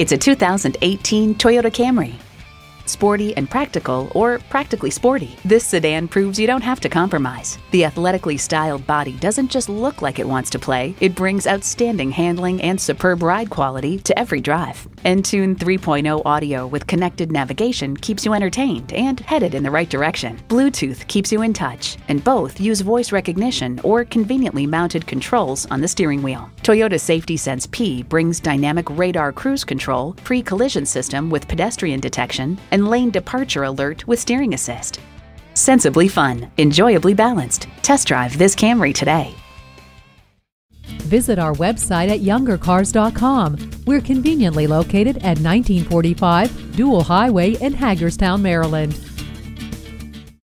It's a 2018 Toyota Camry. Sporty and practical, or practically sporty, this sedan proves you don't have to compromise. The athletically styled body doesn't just look like it wants to play, it brings outstanding handling and superb ride quality to every drive. Entune 3.0 audio with connected navigation keeps you entertained and headed in the right direction. Bluetooth keeps you in touch, and both use voice recognition or conveniently mounted controls on the steering wheel. Toyota Safety Sense P brings dynamic radar cruise control, pre-collision system with pedestrian detection, and lane departure alert with steering assist. Sensibly fun, enjoyably balanced. Test drive this Camry today. Visit our website at youngercars.com. We're conveniently located at 1945 Dual Highway in Hagerstown, Maryland.